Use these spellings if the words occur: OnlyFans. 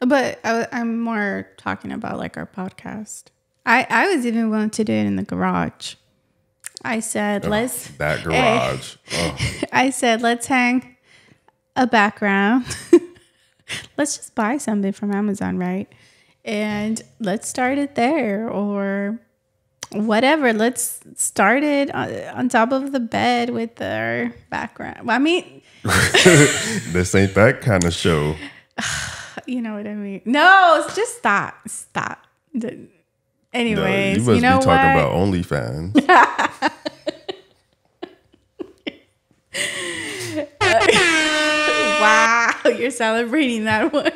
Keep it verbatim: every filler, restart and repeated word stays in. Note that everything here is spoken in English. But I, I'm more talking about like our podcast. I, I was even willing to do it in the garage. I said, oh, let's... That garage. Hey, oh. I said, let's hang a background. Let's just buy something from Amazon, right? And let's start it there or whatever. Let's start it on, on top of the bed with our background. Well, I mean... This ain't that kind of show. You know what I mean? No, just stop. Stop. Anyways, no, you, must you know be talking what? About OnlyFans. Wow, you're celebrating that one.